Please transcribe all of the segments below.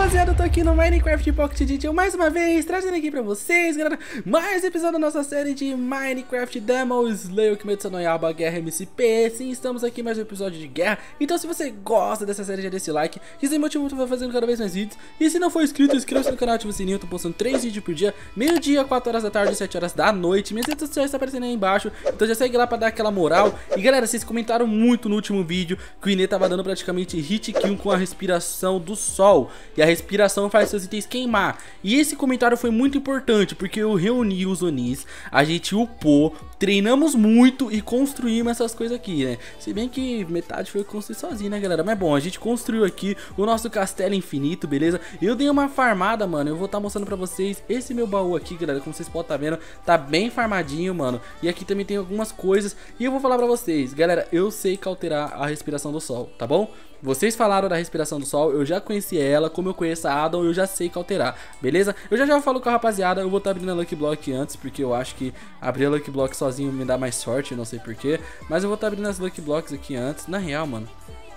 rapaziada, eu tô aqui no Minecraft Pocket Edition mais uma vez, trazendo aqui pra vocês, galera, mais episódio da nossa série de Minecraft Demon Slayer, Kimetsu no Yaiba, Guerra MCP. Sim, estamos aqui mais um episódio de guerra. Então se você gosta dessa série, já dê esse like, que isso é motivo que eu vou fazendo cada vez mais vídeos. E se não for inscrito, inscreva-se no canal, ativa o sininho. Eu tô postando 3 vídeos por dia, meio-dia, 4 horas da tarde, 7 horas da noite. Minhas redes sociais estão aparecendo aí embaixo, então já segue lá pra dar aquela moral. E galera, vocês comentaram muito no último vídeo que o Inê tava dando praticamente hit kill com a respiração do sol, e a respiração faz seus itens queimar. E esse comentário foi muito importante, porque eu reuni os Onis, a gente upou, treinamos muito e construímos essas coisas aqui, né? Se bem que metade foi construir sozinho, né, galera? Mas bom, a gente construiu aqui o nosso castelo infinito, beleza? Eu dei uma farmada, mano. Eu vou estar mostrando pra vocês esse meu baú aqui, galera. Como vocês podem estar vendo, tá bem farmadinho, mano. E aqui também tem algumas coisas. E eu vou falar pra vocês, galera, eu sei cauterar a respiração do sol, tá bom? Vocês falaram da respiração do sol, eu já conheci ela, como eu conheço a Adam, eu já sei cauterar, beleza? Eu já falo com a rapaziada, eu vou estar abrindo a Lucky Block antes, porque eu acho que abrir a Lucky Block sozinho me dá mais sorte, não sei porquê. Mas eu vou estar abrindo as Lucky Blocks aqui antes, na real, mano,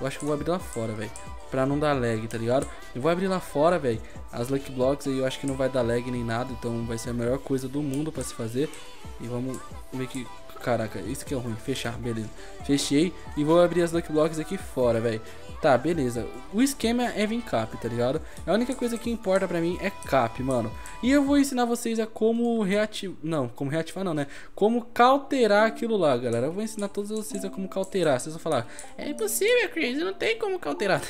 eu acho que eu vou abrir lá fora, velho, pra não dar lag, tá ligado? Eu vou abrir lá fora, velho, as Lucky Blocks aí, eu acho que não vai dar lag nem nada, então vai ser a melhor coisa do mundo pra se fazer. E vamos ver que... Caraca, isso que é ruim, fechar, beleza. Fechei e vou abrir as Lucky Blocks aqui fora, velho. Tá, beleza. O esquema é vir cap, tá ligado? A única coisa que importa pra mim é cap, mano. E eu vou ensinar vocês a como reativar... Não, como reativar não, né? Como cauterar aquilo lá, galera. Eu vou ensinar todos vocês a como cauterar. Vocês vão falar, é impossível, Krinzo, não tem como cauterar.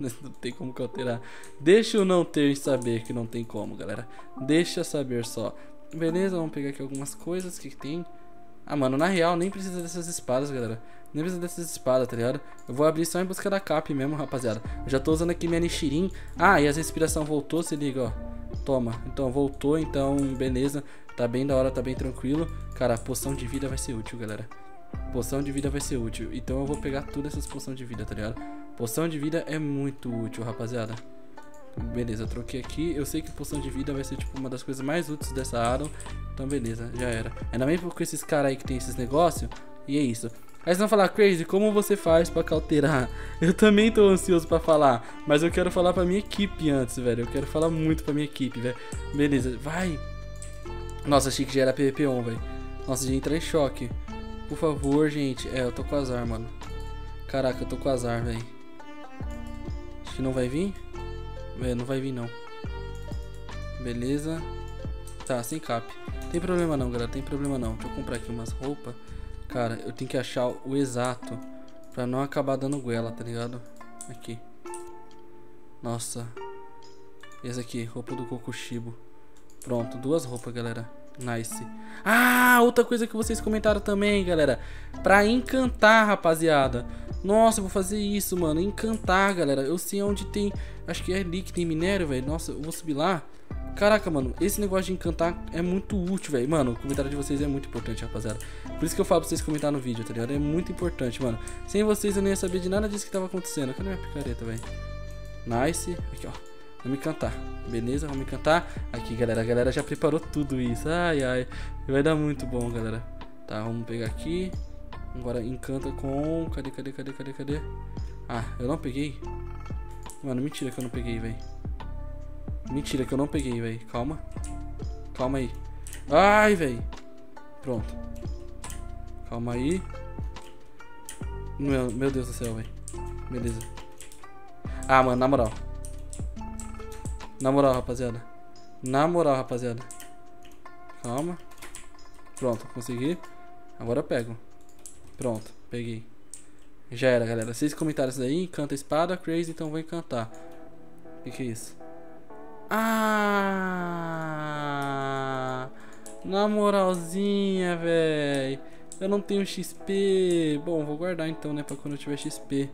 Não tem como cauterar. Deixa eu não ter e saber que não tem como, galera. Deixa saber só. Beleza, vamos pegar aqui algumas coisas. O que tem? Ah, mano, na real, nem precisa dessas espadas, galera. Nem precisa dessas espadas, tá ligado? Eu vou abrir só em busca da cap mesmo, rapaziada. Eu já tô usando aqui minha Nichirin. Ah, e a respiração voltou, se liga, ó. Toma, então voltou, então beleza. Tá bem da hora, tá bem tranquilo. Cara, a poção de vida vai ser útil, galera. Poção de vida vai ser útil. Então eu vou pegar todas essas poções de vida, tá ligado? Poção de vida é muito útil, rapaziada. Beleza, eu troquei aqui. Eu sei que poção de vida vai ser tipo uma das coisas mais úteis dessa área. Então beleza, já era. Ainda bem com esses caras aí que tem esses negócios. E é isso. Aí vocês vão falar, Crazy, como você faz pra cauterar? Eu também tô ansioso pra falar, mas eu quero falar pra minha equipe antes, velho. Eu quero falar muito pra minha equipe, velho. Beleza, vai. Nossa, achei que já era PvP1, velho. Nossa, já entra em choque. Por favor, gente. É, eu tô com azar, mano. Caraca, eu tô com azar, velho. Acho que não vai vir. É, não vai vir não. Beleza. Tá, sem cap. Tem problema não, galera, tem problema não. Deixa eu comprar aqui umas roupas. Cara, eu tenho que achar o exato pra não acabar dando goela, tá ligado? Aqui. Nossa. Esse aqui, roupa do Kokushibo. Pronto, 2 roupas, galera. Nice. Ah, outra coisa que vocês comentaram também, galera, pra encantar, rapaziada. Nossa, eu vou fazer isso, mano. Encantar, galera. Eu sei onde tem. Acho que é ali que tem minério, velho. Nossa, eu vou subir lá. Caraca, mano, esse negócio de encantar é muito útil, velho. Mano, o comentário de vocês é muito importante, rapaziada. Por isso que eu falo pra vocês comentarem no vídeo, tá ligado? É muito importante, mano. Sem vocês eu nem ia saber de nada disso que tava acontecendo. Cadê minha picareta, velho? Nice. Aqui, ó. Vamos encantar, beleza? Vamos encantar. Aqui, galera, a galera já preparou tudo isso. Ai, ai, vai dar muito bom, galera. Tá, vamos pegar aqui. Agora encanta com... Cadê? Ah, eu não peguei. Mano, mentira que eu não peguei, velho. Mentira que eu não peguei, velho. Calma. Calma aí. Ai, velho. Pronto. Calma aí. Meu Deus do céu, velho. Beleza. Ah, mano, na moral. Na moral, rapaziada. Na moral, rapaziada. Calma. Pronto, consegui. Agora eu pego. Pronto, peguei. Já era, galera. Vocês comentaram isso daí. Encanta a espada, Crazy, então vou encantar. O que é isso? Ah! Na moralzinha, véi. Eu não tenho XP. Bom, vou guardar então, né? Pra quando eu tiver XP.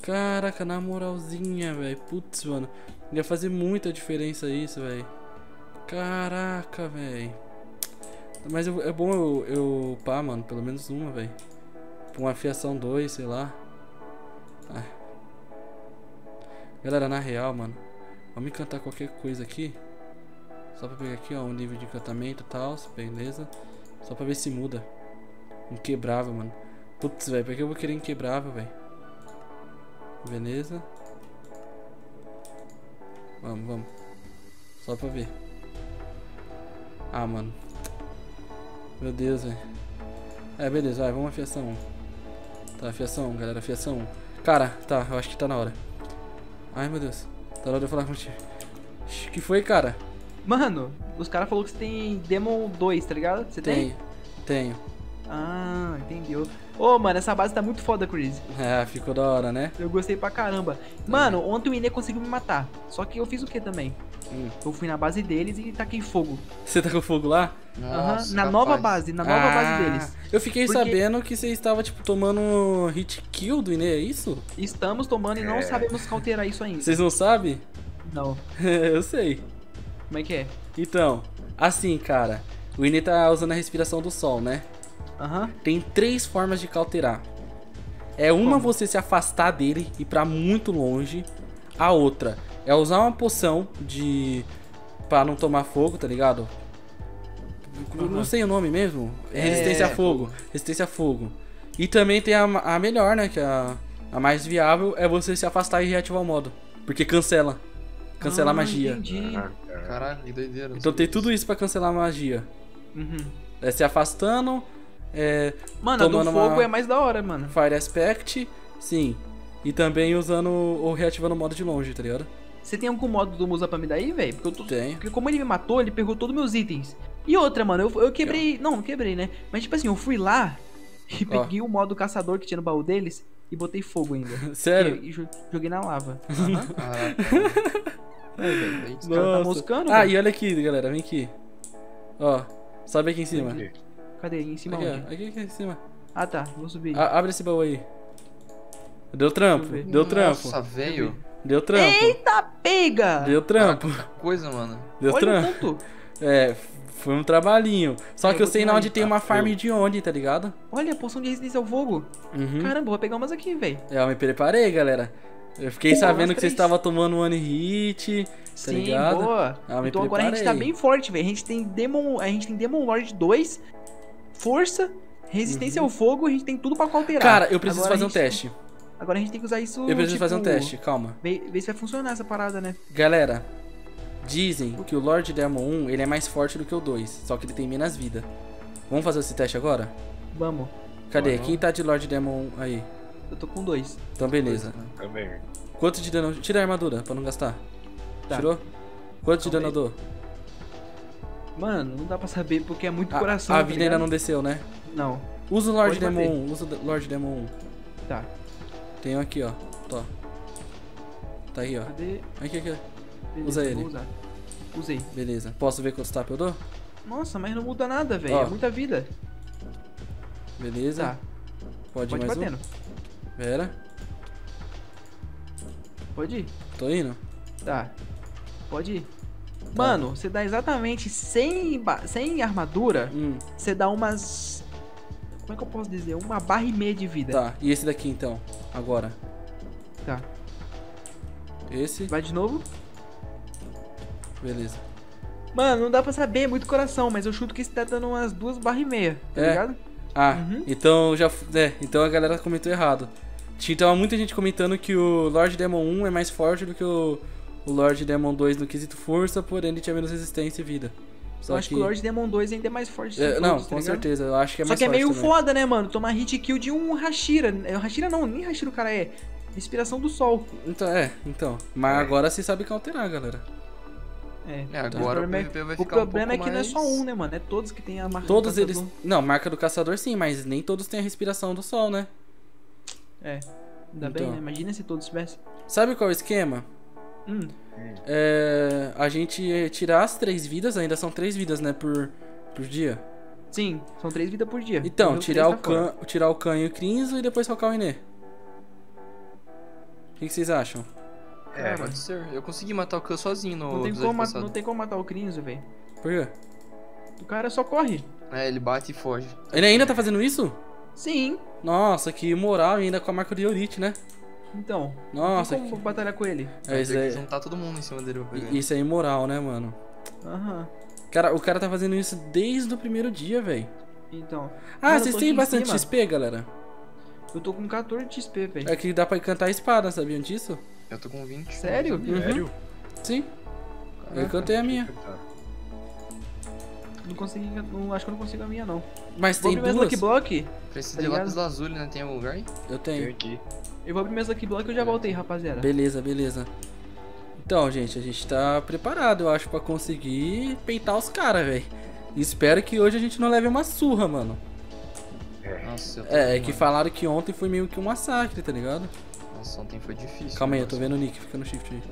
Caraca, na moralzinha, velho. Putz, mano. Ia fazer muita diferença isso, velho. Caraca, velho. Mas é bom eu pá, mano. Pelo menos uma, velho. Uma afiação 2, sei lá. Ah. Galera, na real, mano. Vamos encantar qualquer coisa aqui. Só pra pegar aqui, ó. Um nível de encantamento e tal. Beleza. Só pra ver se muda. Inquebrável, mano. Putz, velho. Por que eu vou querer inquebrável, velho? Beleza. Vamos, vamos. Só pra ver. Ah, mano. Meu Deus, velho. É, beleza, vai, vamos à fiação 1. Tá, fiação 1, galera, fiação 1. Cara, tá, eu acho que tá na hora. Ai, meu Deus. Tá na hora de eu falar contigo. Que foi, cara? Mano, os caras falaram que você tem Demon 2, tá ligado? Você tem? Tenho. Ah, entendeu. Ô, mano, essa base tá muito foda, Cris. É, ficou da hora, né? Eu gostei pra caramba. Mano, ontem o Inê conseguiu me matar. Só que eu fiz o que também? Eu fui na base deles e taquei fogo. Você tacou fogo lá? Aham, na nova base deles. Eu fiquei sabendo que você estava, tipo, tomando hit kill do Inê, é isso? Estamos tomando e não sabemos counterar isso ainda. Vocês não sabem? Não. Eu sei. Como é que é? Então, assim, cara, o Inê tá usando a respiração do sol, né? Uhum. Tem 3 formas de counterar. É uma você se afastar dele e ir pra muito longe. A outra é usar uma poção de... pra não tomar fogo, tá ligado? Uhum. Não sei o nome mesmo. Resistência a fogo. Resistência a fogo. E também tem a melhor, né? Que é a mais viável. É você se afastar e reativar o modo. Porque cancela. Cancela a magia. Entendi. Caralho, que doideira. Então tem tudo isso pra cancelar a magia. Uhum. É se afastando... É, mano, a do fogo é mais da hora, mano. Fire Aspect, sim. E também usando ou reativando o modo de longe, tá ligado? Você tem algum modo do Musa pra me dar aí, velho? Porque como ele me matou, ele pegou todos os meus itens. E outra, mano, eu quebrei. Não quebrei, né? Mas tipo assim, eu fui lá e peguei o modo caçador que tinha no baú deles e botei fogo ainda. Sério? E joguei na lava. Os caras tá moscando. Ah, e olha aqui, galera, vem aqui. Ó, sobe aqui em cima. Cadê? Em cima aqui, onde? Aqui em cima. Ah, tá. Vou subir. Abre esse baú aí. Deu trampo. Deu trampo. Nossa, velho. Deu trampo. Eita, pega! Deu trampo. Caraca, coisa, mano. Deu trampo. É, foi um trabalhinho. Só que eu sei na onde tem uma farm de onde, tá ligado? Olha, a poção de resistência ao fogo. Uhum. Caramba, vou pegar umas aqui, velho. Eu me preparei, galera. Eu fiquei sabendo que você estava tomando one hit, tá ligado? Sim, boa. Então agora a gente tá bem forte, velho. A gente tem Demon Lord 2... Força, resistência ao fogo, a gente tem tudo pra counterar. Cara, eu preciso fazer um teste. Agora a gente tem que usar isso. Eu preciso fazer um teste, calma. Vê se vai funcionar essa parada, né? Galera, dizem que o Lord Demon 1 ele é mais forte do que o 2, só que ele tem menos vida. Vamos fazer esse teste agora? Vamos. Cadê? Quem tá de Lord Demon 1 aí? Eu tô com 2. Então beleza. Também. Quanto de dano? Tira a armadura pra não gastar. Tá. Tirou? Quanto de dano eu dou? Mano, não dá pra saber porque é muito coração. A vida ainda não desceu, né? Não. Usa o Lord Demon 1, usa o Lord Demon 1. Tá. Tem um aqui, ó. Tô. Tá aí, ó. Cadê? Aqui. Beleza, usa ele. Usei. Beleza. Posso ver quantos tapas eu dou? Nossa, mas não muda nada, velho. É muita vida. Beleza. Tá. Pode ir mais batendo. Pera. Pode ir. Tô indo. Tá. Pode ir. Mano, você dá exatamente sem armadura, você dá umas... Como é que eu posso dizer? Uma barra e meia de vida. Tá, e esse daqui então, agora? Tá. Esse? Vai de novo? Beleza. Mano, não dá pra saber, é muito coração, mas eu chuto que você tá dando umas 2 barras e meia, tá ligado? Ah, então já... então a galera comentou errado. Tinha muita gente comentando que o Lord Demon 1 é mais forte do que o Lord Demon 2 no quesito força, porém ele tinha menos resistência e vida. Só eu acho que o Lord Demon 2 ainda é mais forte. Não, com certeza, eu acho que é mais forte. Só que é meio foda, né, mano? Tomar hit kill de um Hashira. Hashira não, nem Hashira o cara é. Inspiração do sol. Então, mas agora você sabe counterar, galera. Agora o PvP vai ficar um pouco mais... O problema é que não é só um, né, mano? É todos que tem a marca do caçador. Todos eles... Não, marca do caçador sim, mas nem todos têm a respiração do sol, né? Ainda bem, né? Imagina se todos tivessem. Sabe qual é o esquema? A gente tirar as 3 vidas, ainda são 3 vidas, né, por dia? Sim, são 3 vidas por dia. Então, tirar o Khan e o Krinzo e depois focar o Inê. O que vocês acham? Pode ser. Eu consegui matar o Khan sozinho no não tem como matar o Krinzo, velho. Por quê? O cara só corre. Ele bate e foge. Ele ainda tá fazendo isso? Sim. Nossa, que moral, ainda com a marca de Eurite, né? Então, nossa, como batalhar com ele? Isso aí... juntar todo mundo em cima dele pra pegar. Isso é imoral, né, mano? Aham. Cara, o cara tá fazendo isso desde o primeiro dia, velho. Então... Ah, vocês têm bastante XP, galera? Eu tô com 14 XP, velho. É que dá pra encantar a espada, sabiam disso? Eu tô com 20. Sério? Sério? Sim. Caraca, eu cantei a minha. Não consegui, não, acho que eu não consigo a minha não. Mas tem duas. Lucky Block. Preciso de lápis azul, não tem algum lugar? Eu tenho. Aqui. Eu vou abrir minhas Lucky Block e eu já voltei, rapaziada. Beleza, beleza. Então, gente, a gente tá preparado, eu acho, pra conseguir peitar os caras, velho. Espero que hoje a gente não leve uma surra, mano. Nossa, eu tô que falaram que ontem foi meio que um massacre, tá ligado? Nossa, ontem foi difícil. Calma aí, eu tô vendo o Nick, fica no shift aí.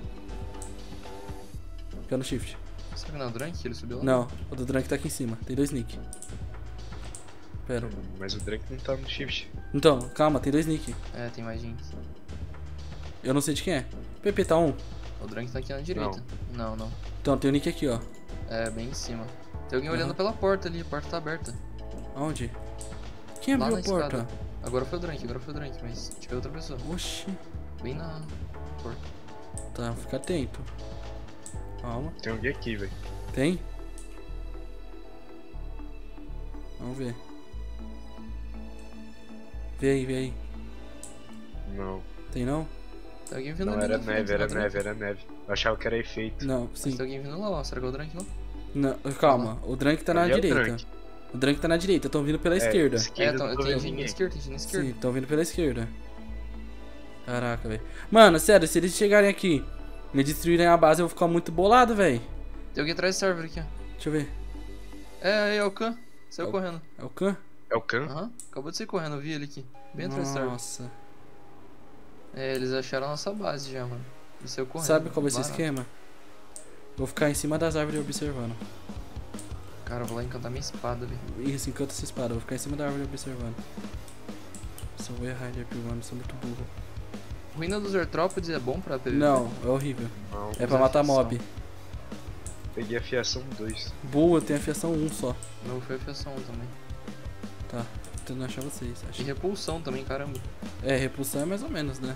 Fica no shift. Será que não é o Drank? Ele subiu lá? Não, o do Drank tá aqui em cima, tem dois Nick. Pera. Mas o Drank não tá no shift. Então, calma, tem dois Nick. É, tem mais gente. Eu não sei de quem é. PP, tá um? O Drank tá aqui na direita. Não, não. Então, tem o Nick aqui, ó. É, bem em cima. Tem alguém olhando pela porta ali, a porta tá aberta. Aonde? Quem abriu a porta? Escada. Agora foi o Drank, mas tive outra pessoa. Oxi. Bem na porta. Tá, fica atento. Calma. Tem alguém aqui, velho. Tem? Vamos ver. Vê aí, vê aí. Não. Tem não? Tem alguém vindo lá. Era neve, era neve, era neve. Eu achava que era efeito. Não, sim. Mas tem alguém vindo lá, ó. Será que é o Drank lá? Não, calma. O Drank tá na direita. O Drank tá na direita, estão vindo pela esquerda. Tem gente na esquerda, tem gente na esquerda. Sim, estão vindo pela esquerda. Caraca, velho. Mano, sério, se eles chegarem aqui e me destruírem a base, eu vou ficar muito bolado, velho. Tem alguém atrás do server aqui, ó. Deixa eu ver. É o Khan. Saiu correndo. É o Khan? É o Khan? Aham, acabou de sair correndo, eu vi ele aqui. Bem atrás do server. Nossa. É, eles acharam a nossa base já, mano. E saiu correndo. Sabe qual vai ser o esquema? Vou ficar em cima das árvores observando. Cara, eu vou lá encantar minha espada, velho. Isso, encanta essa espada, eu vou ficar em cima da árvore observando. Só vou errar de apivando, eu sou muito burro. Ruína dos artrópodes é bom pra PvP? Não, é horrível. Não, é pra matar mob. Peguei a fiação 2. Boa, tem a fiação 1 só. Não, foi a fiação 1 também. Tá, tô tentando achar vocês. Acho. E repulsão também, caramba. É, repulsão é mais ou menos, né?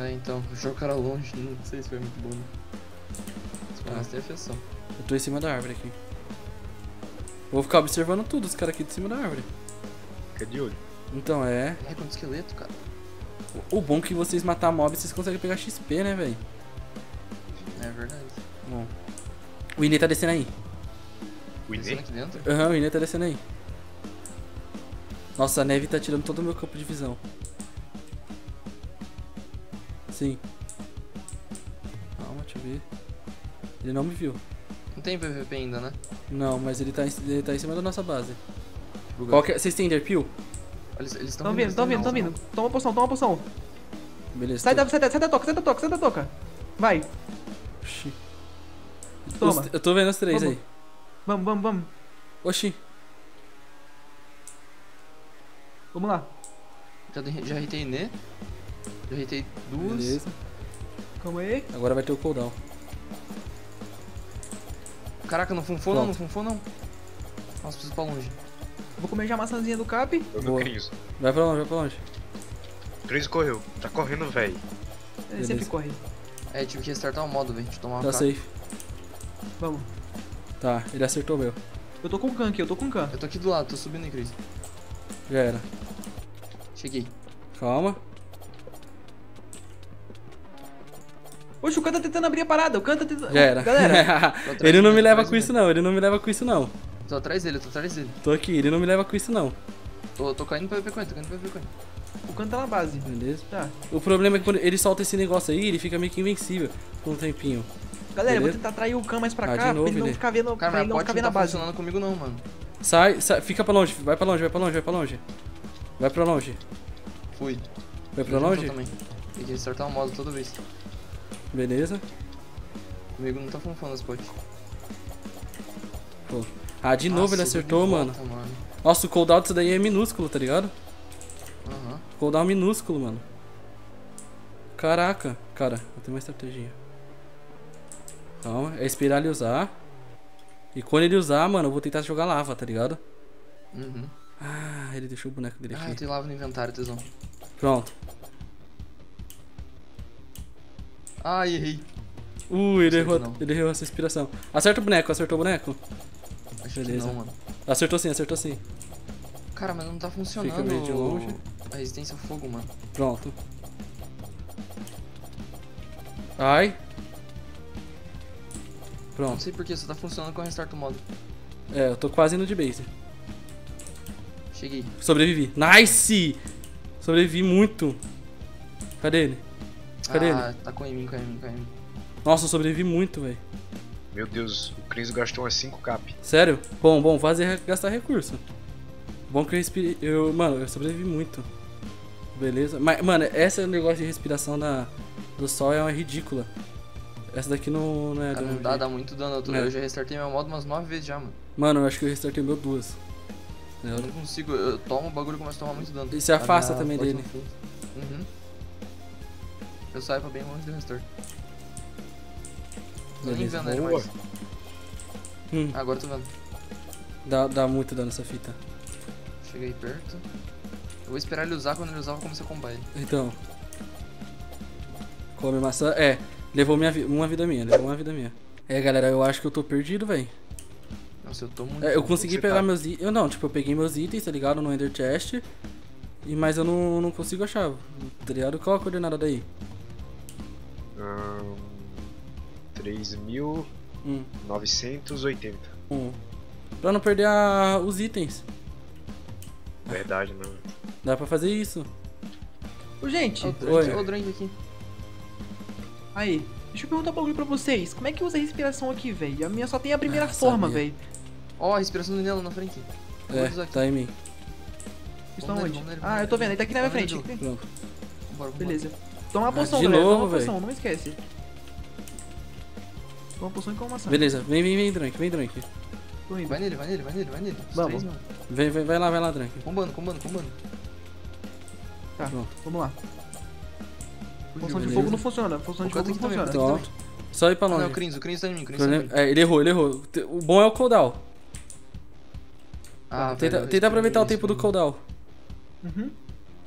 É, então, puxou o cara longe, não sei se foi muito bom. Né? Mas tem a fiação. Eu tô em cima da árvore aqui. Vou ficar observando tudo, os caras aqui de cima da árvore. Fica de olho. Então é. É contra esqueleto, cara. O bom é que vocês matar mob, vocês conseguem pegar XP, né, velho? É verdade. Bom. O Inê tá descendo aí. O Inê? Descendo aqui dentro? Aham, o Inê tá descendo aí. Nossa, a neve tá tirando todo o meu campo de visão. Sim. Calma, deixa eu ver. Ele não me viu. Não tem PVP ainda, né? Não, mas ele tá em cima da nossa base. Qual que é? Vocês têm Enderpeel? Eles estão vindo, estão vindo, estão vindo. Toma poção, toma poção. Beleza. Sai da toca, sai da toca, sai da toca. Vai. Oxi. Toma. Eu tô vendo os três aí. Vamos, vamos, vamos. Oxi. Vamos lá. Já hitei Inê. Já hitei duas. Beleza. Calma aí. Agora vai ter o cooldown. Caraca, não funfou não, não funfou não. Nossa, preciso ir pra longe. Vou comer já a maçãzinha do Cap. Eu vou Cris. Vai pra longe, vai pra longe. Cris correu, tá correndo, velho. Ele sempre corre. É, tive que restartar o modo, velho. Tá safe. Vamos. Tá, ele acertou o meu. Eu tô com o Khan aqui, eu tô com o Khan. Eu tô aqui do lado, tô subindo aí, Cris. Já era. Cheguei. Calma. Oxe, o Khan tá tentando abrir a parada, o Khan tá tentando... Já era. Galera, ele não me leva com isso não, ele não me leva com isso não. Tô atrás dele, eu tô atrás dele. Tô aqui, ele não me leva com isso não. Tô caindo pra VP, tô caindo pra VP. O Khan tá na base. Beleza. Tá. O problema é que quando ele solta esse negócio aí, ele fica meio que invencível por um tempinho. Galera, eu vou tentar atrair o Khan mais pra cá, pra ele não ficar vendo a base. Cara, mas pode não tá funcionando comigo não, mano. Sai, sai, fica pra longe, vai pra longe, vai pra longe, vai pra longe. Vai pra longe. Fui. Vai pra longe? Tem que restartar o modo toda vez. Beleza. Comigo não tá funfando as potes. Pô. Ah, de novo ele acertou, mano. Nossa, o cooldown disso daí é minúsculo, tá ligado? Aham. Cooldown minúsculo, mano. Caraca. Cara, eu tenho uma estratégia. Calma, é esperar ele usar. E quando ele usar, mano, eu vou tentar jogar lava, tá ligado? Uhum. Ah, ele deixou o boneco dele aqui. Ah, tem lava no inventário, tesão. Pronto. Ai, errei. Ele errou essa inspiração. Acerta o boneco, acertou o boneco? Acho que não, mano. Acertou sim, acertou sim. Cara, mas não tá funcionando. Fica meio de longe. A resistência ao fogo, mano. Pronto. Ai. Pronto. Não sei porquê, só tá funcionando com o restart do modo. É, eu tô quase indo de base. Cheguei. Sobrevivi. Nice! Sobrevivi muito. Cadê ele? Cadê ele? Ah, tá com em mim, caiu. Nossa, eu sobrevivi muito, velho. Meu Deus, o Krinzo gastou umas 5 cap. Sério? Bom, bom, faz gastar recurso. Bom que eu respirei. Mano, eu sobrevivi muito. Beleza? Mas, mano, esse negócio de respiração do sol é uma ridícula. Essa daqui não é... Cara, não dá muito dano. Eu já restartei meu modo umas 9 vezes já, mano. Mano, eu acho que eu restartei meu 2. Eu não consigo, eu tomo o bagulho e começo a tomar muito dano. E se afasta também dele. Uhum. Eu saio pra bem longe do restore. Tô nem vendo ele mais. Agora tô vendo. Dá muito dano essa fita. Cheguei perto. Eu vou esperar ele usar, quando ele usar eu vou começar a combater ele. Então. Come maçã, é. Levou uma vida minha, levou uma vida minha. É, galera, eu acho que eu tô perdido, velho. Nossa, eu tô muito... É, eu consegui pegar meus itens... Eu não, tipo, eu peguei meus itens, tá ligado? No Ender Chest. Mas eu não consigo achar, tá ligado? Qual a coordenada daí? 3.980. Pra não perder os itens. Verdade, não. Dá pra fazer isso. Ô, gente. Olha o Drank aqui. Aí, deixa eu perguntar um bagulho pra vocês. Como é que usa a respiração aqui, velho? A minha só tem a primeira forma, velho. Ó, a respiração do Nelo na frente. É, tá em mim. Estão onde? Ah, eu tô vendo. Ele tá aqui na minha frente. Pronto. Beleza. Toma uma poção, velho. Toma uma poção, não esquece. Toma uma poção e calmação. Beleza, vem, Drank, Drank. Tô indo. Vai nele. Vamos. Vai lá, Drank. Combando. Tá, pronto. Vamos lá. Função de fogo não funciona, função de fogo não funciona. Então, só ir pra longe. Não, o Krinzo tá em mim, É, ele errou. O bom é o cooldown. Ah, tenta aproveitar o tempo do cooldown. Uhum.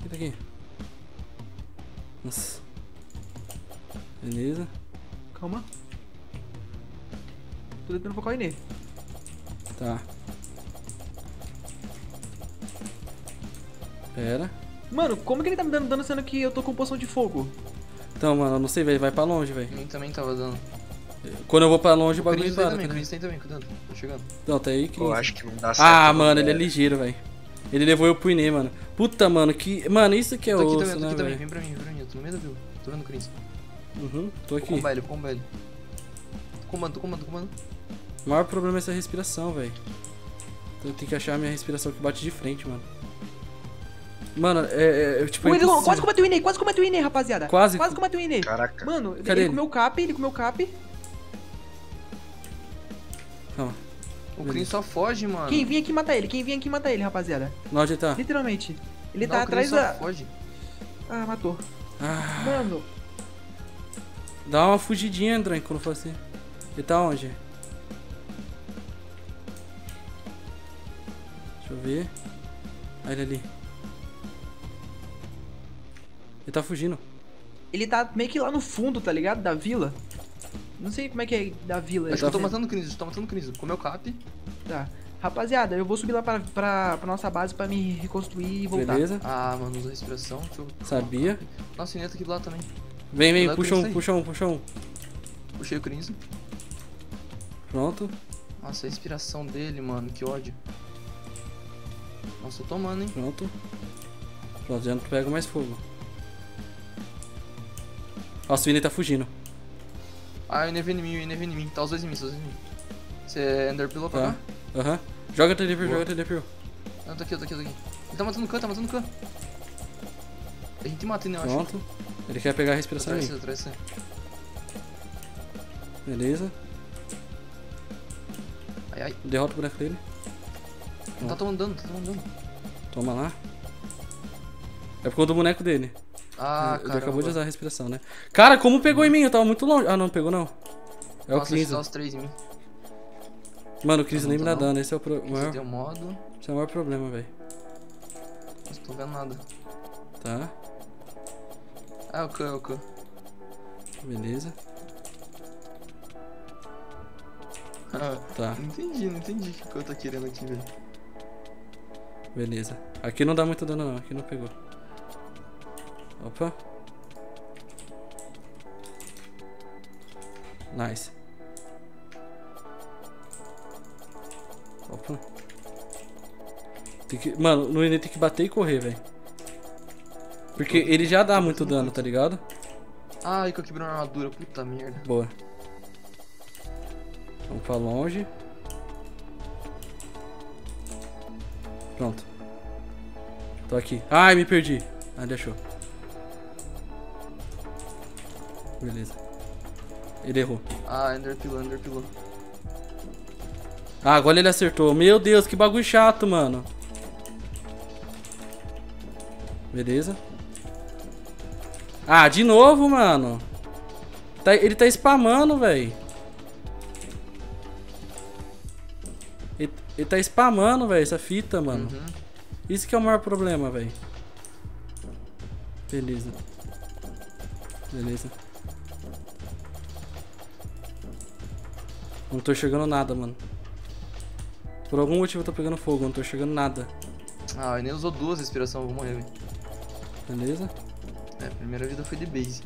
Tenta aqui. Nossa. Beleza. Calma. Tô tentando focar o Inê. Tá. Pera. Mano, como que ele tá me dando dano sendo que eu tô com poção de fogo? Então, mano, eu não sei, velho. Vai pra longe, velho. Ele também tava dando. Quando eu vou pra longe, o bagulho para. O Krinzo tem também, cuidado. Tô chegando. Não, tá aí, Krinzo. Eu acho que não dá certo. Ah, mano, ele é ligeiro, velho. Ele levou eu pro Inê, mano. Puta, mano, que... Mano, isso aqui é osso, né, velho? Tô aqui também, vem pra mim. Eu tô no meio da vila. Tô vendo o Krinzo. Uhum, tô aqui. Vou combar ele. Tô comando. O maior problema é essa respiração, velho. Então eu tenho que achar a minha respiração que bate de frente, mano. Mano, tipo... Quase combateu o Inê, rapaziada. Quase combateu o Inê. Caraca. Mano, ele comeu o cap, Calma. O Krinzo só foge, mano. Quem vinha aqui matar ele, rapaziada. Onde ele tá? Literalmente. Ele tá atrás da... Foge. Ah, matou. Ah. Mano. Dá uma fugidinha, Drank, quando for assim. Ele tá onde? Deixa eu ver. Olha ele ali. Ele tá fugindo. Ele tá meio que lá no fundo, tá ligado? Da vila. Não sei como é que é da vila. Acho que eu tô matando o Krinzo, Comeu o cap. Tá. Rapaziada, eu vou subir lá pra nossa base pra me reconstruir e voltar. Beleza. Ah, mano, usa a respiração. Deixa eu... Sabia. Nossa, o Inê tá aqui do lado também. Vem, puxa um. Puxei o Krinzo. Pronto. Nossa, a respiração dele, mano, que ódio. Nossa, eu tô tomando, hein. Pronto, já não pega mais fogo. Nossa, o Inê tá fugindo. Ah, o Inê vem em mim, Tá os dois em mim, Você é enderpilou pra cá? Aham. Joga TDP, Não, tô aqui. Ele tá matando o Khan, A gente mata o Inê, eu acho. Pronto. Ele quer pegar a respiração aí. Beleza. Ai. Derrota o buraco dele. Não tá tomando dano, Toma lá. É por conta do boneco dele. Ah, cara. Acabou de usar a respiração, né? Cara, como pegou em mim? Eu tava muito longe. Ah, não pegou não. É o Krinzo. Nossa, os três em mim. Mano, o Krinzo nem me dá dano. Esse é o maior... Esse é o maior problema, velho. Não tô vendo nada. Tá. Ah, o Khan. Beleza. Ah, tá. Não entendi o que o Khan tá querendo aqui, velho. Beleza. Aqui não dá muito dano não. Aqui não pegou. Opa. Nice. rápido. Tem que... Mano, no Inê tem que bater e correr, velho. Porque ele já dá muito dano, tá ligado? Ai, que eu quebrei uma armadura, puta merda. Boa. Vamos pra longe. Pronto. Tô aqui. Ai, me perdi. Ah, deixou. Beleza. Ele errou. Ah, enderpilou. Ah, agora ele acertou. Meu Deus, que bagulho chato, mano. Beleza. Ah, de novo, mano. Tá, ele tá spamando, velho. Ele tá spamando, velho, essa fita, mano. Uhum. Isso que é o maior problema, velho. Beleza. Beleza. Não tô enxergando nada, mano. Por algum motivo eu tô pegando fogo, não tô enxergando nada. Ah, eu nem usou duas respirações, eu vou morrer, velho. Beleza? É, a primeira vida foi de base.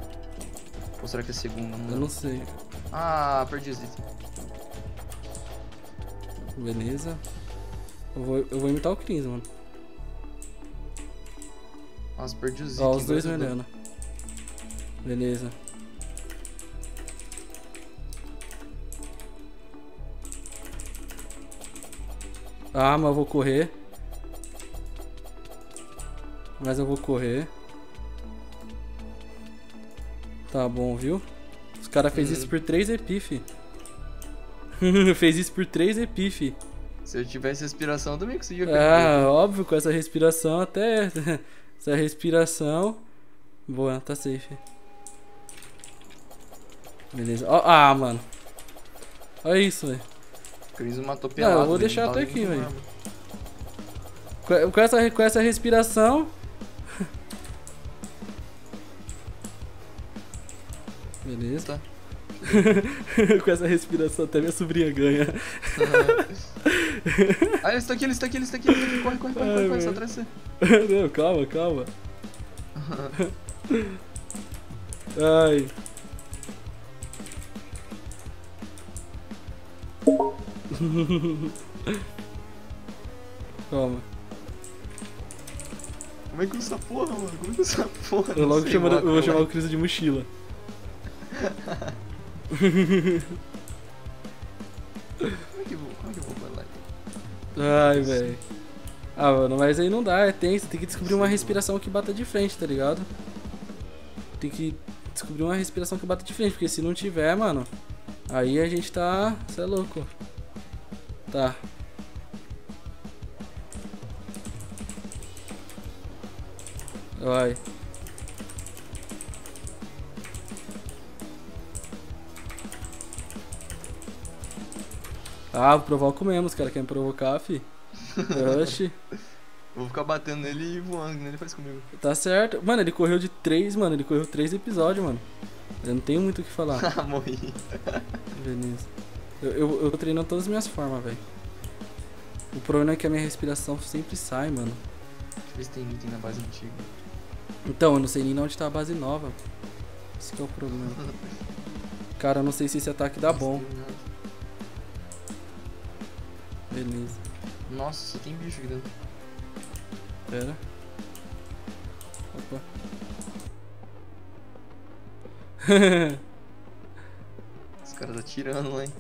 Ou será que é a segunda? Eu não sei. Ah, perdi os itens. Beleza. Eu vou imitar o Krinzo, mano. Nossa, perdi os itens. Ó, os dois olhando. Beleza. Ah, mas eu vou correr. Tá bom, viu? Os caras fez isso por 3 epif. Fez isso por 3 epif. Se eu tivesse respiração, eu também conseguia perder. Ah, óbvio, com essa respiração até... Essa respiração... Boa, tá safe. Beleza. Oh, ah, mano. Olha isso, velho. Cris matou pelado. Não, eu vou deixar até aqui, velho. Com essa respiração... Beleza. Com essa respiração até minha sobrinha ganha. Ah, eles estão aqui. Corre, só atrás de você. Não, calma. Ai. Calma. Como é que usa essa porra, mano? Eu vou chamar o Cris de mochila. Ai, velho. Ah, mano, mas aí não dá, é tenso. Tem que descobrir uma respiração que bata de frente, tá ligado? Porque se não tiver, mano, aí a gente tá... Cê é louco. Tá. Vai. Ah, provoco mesmo, os caras querem me provocar, fi. Oxi. Vou ficar batendo nele e voando, né? Ele faz comigo. Tá certo. Mano, ele correu de 3, mano. Ele correu 3 episódios, mano. Eu não tenho muito o que falar. Ah, morri. Beleza. Eu tô treinando todas as minhas formas, velho. O problema é que a minha respiração sempre sai, mano. Deixa eu ver se tem item na base antiga. Então, eu não sei nem onde tá a base nova. Esse que é o problema. Cara, eu não sei se esse ataque dá bom. Beleza. Nossa, tem bicho aqui dentro. Pera. Opa. Os caras atirando lá, hein?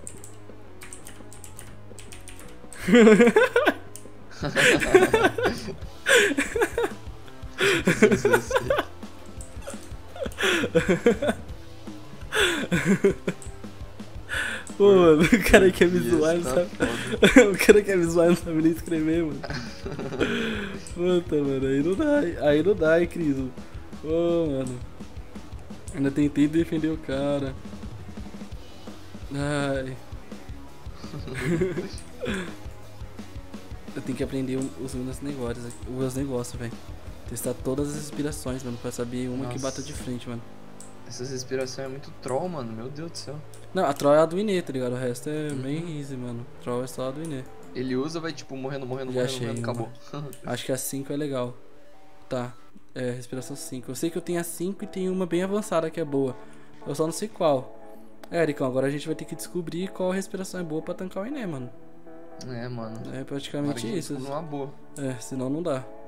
Pô, mano, o cara quer me zoar, não sabe? Nem escrever, mano. Puta, mano, aí não dá, hein, Cris? Ô, mano. Ainda tentei defender o cara. Ai. Eu tenho que aprender os meus negócios, velho. Testar todas as respirações, mano, pra saber uma que bata de frente, mano. Essas respirações é muito troll, mano. Meu Deus do céu. Não, a troll é a do Inê, tá ligado? O resto é bem easy, mano. A troll é só a do Inê. Ele usa, vai tipo morrendo, acabou. Acho que a 5 é legal. Tá, é respiração 5. Eu sei que eu tenho a 5 e tem uma bem avançada que é boa. Eu só não sei qual. É, Ericão, agora a gente vai ter que descobrir qual respiração é boa pra tancar o Inê, mano. É, mano. É praticamente isso. Numa boa. É, senão não dá.